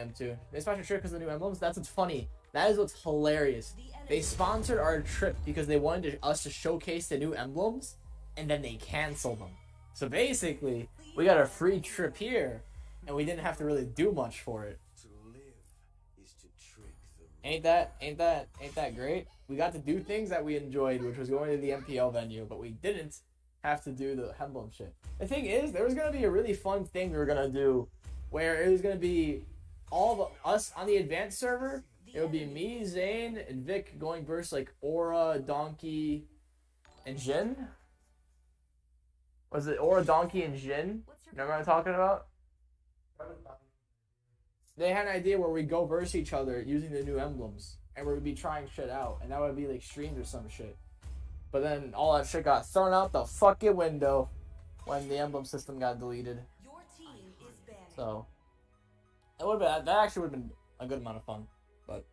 champ too. They sponsored trip because of the new emblems. That's what's funny. That is what's hilarious. They sponsored our trip because they wanted us to showcase the new emblems, and then they canceled them. So basically, we got a free trip here, and we didn't have to really do much for it. Ain't that great? We got to do things that we enjoyed, which was going to the MPL venue, but we didn't have to do the emblem shit. The thing is, there was gonna be a really fun thing we were gonna do, where it was gonna be all of us on the advanced server. It would be me, Zane, and Vic going versus like Aura, Donkey, and Jin. Was it Aura, Donkey, and Jin? Remember what I'm talking about? They had an idea where we go verse each other using the new emblems, and we would be trying shit out, and that would be like streamed or some shit. But then all that shit got thrown out the fucking window when the emblem system got deleted. Your team is banned. So that actually would have been a good amount of fun, but.